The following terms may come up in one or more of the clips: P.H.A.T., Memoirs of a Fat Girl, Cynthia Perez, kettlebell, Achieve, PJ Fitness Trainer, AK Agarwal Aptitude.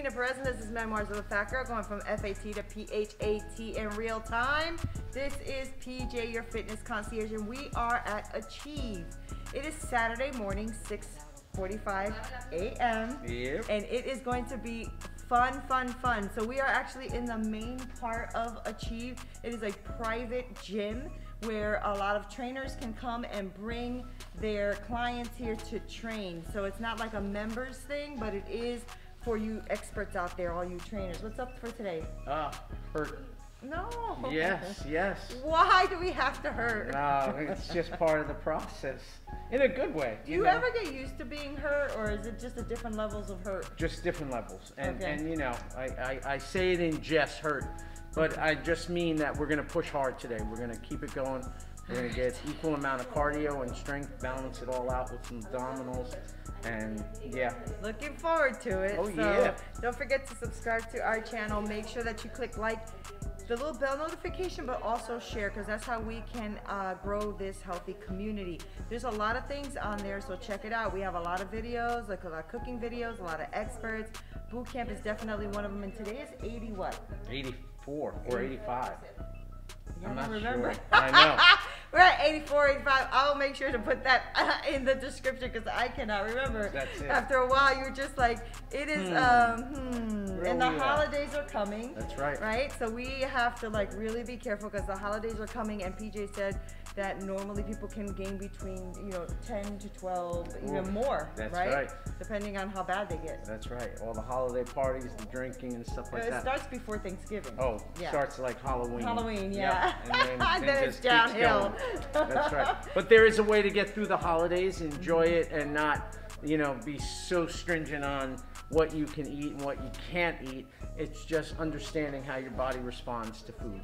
Cynthia Perez, and this is Memoirs of a Fat Girl, going from F-A-T to P-H-A-T in real time. This is PJ, your fitness concierge, and we are at Achieve. It is Saturday morning, 6:45 a.m. Yep. And it is going to be fun, fun, fun. So we are actually in the main part of Achieve. It is a private gym where a lot of trainers can come and bring their clients here to train. So it's not like a members thing, but it is for you experts out there, all you trainers. What's up for today? Hurt. No. Yes, yes. Why do we have to hurt? No, it's just part of the process. In a good way. Do you ever get used to being hurt, or is it just the different levels of hurt? Just different levels. And you know, I say it in jest, hurt. But I just mean that we're going to push hard today. We're going to keep it going. We're going to get equal amount of cardio and strength, balance it all out with some abdominals, and yeah. Looking forward to it. Oh, so yeah. Don't forget to subscribe to our channel. Make sure that you click like, the little bell notification, but also share, because that's how we can grow this healthy community. There's a lot of things on there, so check it out. We have a lot of videos, like a lot of cooking videos, a lot of experts. Boot camp is definitely one of them, and today is 80 what? 84 or 85. I'm not remember. Sure. I know. We're at 84, 85. I'll make sure to put that in the description because I cannot remember. That's it. After a while, you're just like, it is, and the holidays are coming. That's right. Right? So we have to like really be careful because the holidays are coming, and PJ said that normally people can gain between, you know, 10 to 12, even more. That's right. Depending on how bad they get. That's right. All the holiday parties, the drinking and stuff like that. It starts before Thanksgiving. Oh, yeah. Starts like Halloween. Halloween, yeah. Yep. And then it's downhill. That's right. But there is a way to get through the holidays, enjoy it, and not, you know, be so stringent on what you can eat and what you can't eat. It's just understanding how your body responds to food.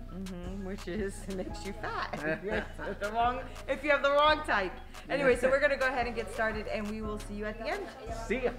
Which is, makes you fat if you're the wrong, if you have the wrong type. Anyway, so we're going to go ahead and get started, and we will see you at the end. See ya.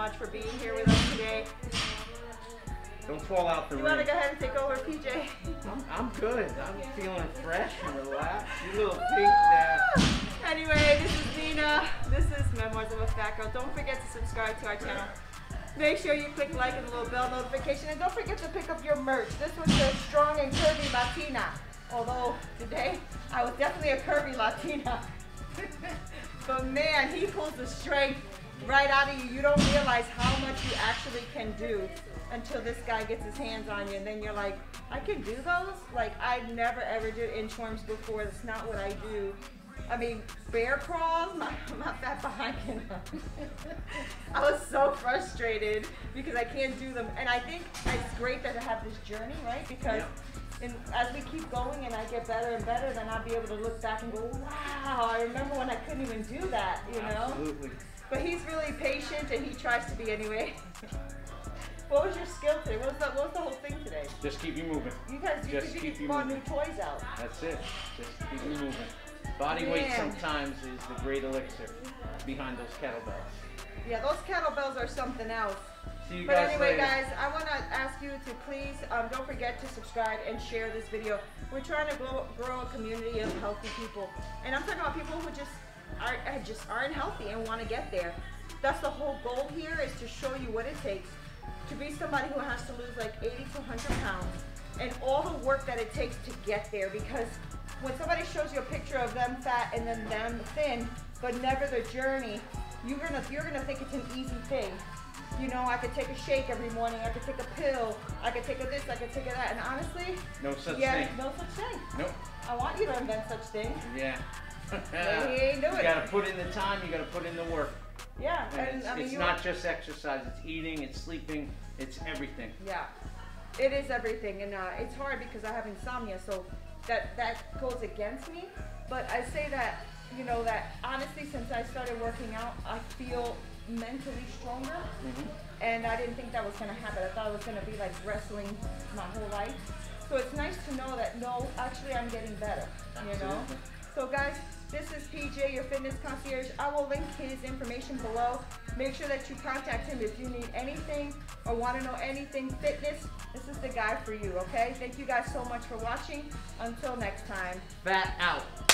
much for being here with us today. Don't fall out the ring. You want to go ahead and take over, PJ? I'm good. I'm feeling fresh and relaxed. You little pink there. Anyway, this is Nina. This is Memoirs of a Fat Girl. Don't forget to subscribe to our channel. Make sure you click like and the little bell notification. And don't forget to pick up your merch. This was the Strong and Curvy Latina. Although today, I was definitely a curvy Latina. But man, he pulls the strength right out of you. You don't realize how much you actually can do until this guy gets his hands on you. And then you're like, I can do those? Like, I never ever did inchworms before. That's not what I do. I mean, bear crawls, I'm not that behind enough. I was so frustrated because I can't do them. And I think it's great that I have this journey, right? Because as we keep going and I get better and better, then I'll be able to look back and go, wow, I remember when I couldn't even do that, you know? Absolutely. But he's really patient and he tries to be anyway. What was your skill today? What was the whole thing today? Just keep you moving. You guys, you bought new toys out. That's it. Just keep you moving. Body weight sometimes is the great elixir behind those kettlebells. Yeah, those kettlebells are something else. See you guys later. But anyway, guys, I want to ask you to please don't forget to subscribe and share this video. We're trying to grow a community of healthy people, and I'm talking about people who just aren't healthy and want to get there. That's the whole goal here, is to show you what it takes to be somebody who has to lose like 80 to 100 pounds and all the work that it takes to get there. Because when somebody shows you a picture of them fat and then them thin, but never the journey, you're gonna think it's an easy thing. You know, I could take a shake every morning, I could take a pill, I could take a this, I could take a that, and honestly, no such thing. No such thing. Nope. I want you to invent such things. Yeah. But he ain't doing it. You gotta put in the time, you gotta put in the work. Yeah, and I mean, it's not just exercise, it's eating, it's sleeping, it's everything. Yeah, it is everything, and it's hard because I have insomnia, so that goes against me. But I say that, you know, that honestly, since I started working out, I feel mentally stronger, and I didn't think that was going to happen. I thought it was going to be like wrestling my whole life. So it's nice to know that, no, actually I'm getting better, you know? So guys, this is PJ, your fitness concierge. I will link his information below. Make sure that you contact him if you need anything or want to know anything fitness. This is the guy for you, okay? Thank you guys so much for watching. Until next time. Fat out.